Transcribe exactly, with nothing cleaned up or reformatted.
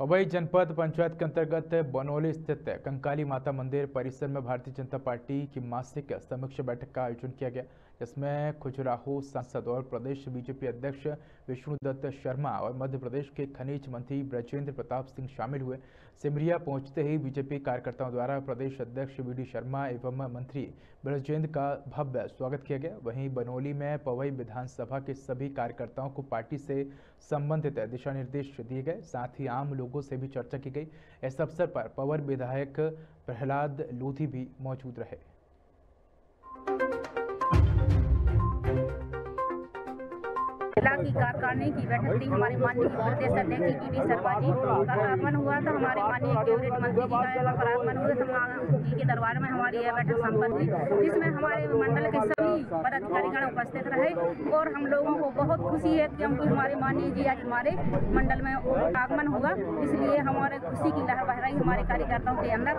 पवई जनपद पंचायत के अंतर्गत बनौली स्थित कंकाली माता मंदिर परिसर में भारतीय जनता पार्टी की मासिक समीक्षा बैठक का आयोजन किया गया, जिसमें खजुराहो सांसद और प्रदेश बीजेपी अध्यक्ष विष्णुदत्त शर्मा और मध्य प्रदेश के खनिज मंत्री ब्रजेंद्र प्रताप सिंह शामिल हुए। सिमरिया पहुंचते ही बीजेपी कार्यकर्ताओं द्वारा प्रदेश अध्यक्ष वी डी शर्मा एवं मंत्री ब्रजेंद्र का भव्य स्वागत किया गया। वहीं बनौली में पवई विधानसभा के सभी कार्यकर्ताओं को पार्टी से संबंधित दिशा निर्देश दिए गए, साथ ही आम लोगों से भी चर्चा की गई। इस अवसर पर पवर विधायक प्रहलाद लोधी भी मौजूद रहे। जिला की कार्यकारिणी की बैठक थी। हमारे माननीय प्रदेश अध्यक्ष वी डी शर्मा जी का आगमन हुआ तो हमारे माननीय कैबिनेट मंत्री जी का आगमन हुआ तो जी के दरबार में हमारी यह बैठक संपन्न हुई, जिसमें हमारे मंडल के सभी पदाधिकारीगण उपस्थित रहे और हम लोगों को बहुत खुशी है कि हमको हमारे माननीय जी आज हमारे मंडल में आगमन हुआ, इसलिए हमारे खुशी की लहर बह रही हमारे कार्यकर्ताओं के अंदर।